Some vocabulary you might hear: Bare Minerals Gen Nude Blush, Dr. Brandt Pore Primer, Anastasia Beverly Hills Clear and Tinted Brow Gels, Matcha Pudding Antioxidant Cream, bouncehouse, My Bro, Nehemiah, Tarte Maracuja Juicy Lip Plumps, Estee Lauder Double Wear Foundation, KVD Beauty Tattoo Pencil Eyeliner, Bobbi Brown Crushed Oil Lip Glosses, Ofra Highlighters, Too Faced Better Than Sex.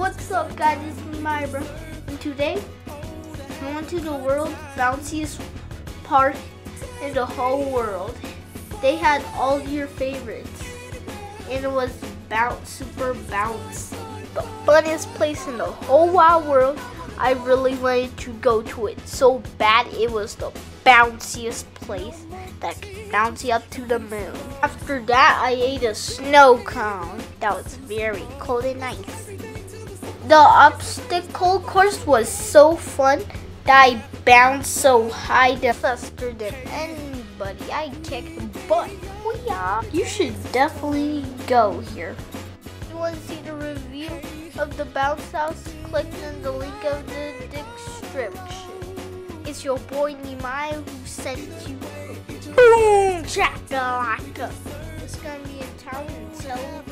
What's up, guys? It's My Bro, and today I went to the world's bounciest park in the whole world. They had all your favorites, and it was super bouncy. The funniest place in the whole wide world. I really wanted to go to it so bad. It was the bounciest place that could bounce you up to the moon. After that, I ate a snow cone that was very cold and nice. The obstacle course was so fun that I bounced so high that faster than anybody. I kicked butt. Oh yeah. You should definitely go here. You want to see the review of the bounce house? Click on the link of the description. It's your boy Nehemiah who sent you. Boom! Chakalaka! It's gonna be a town and celebrate.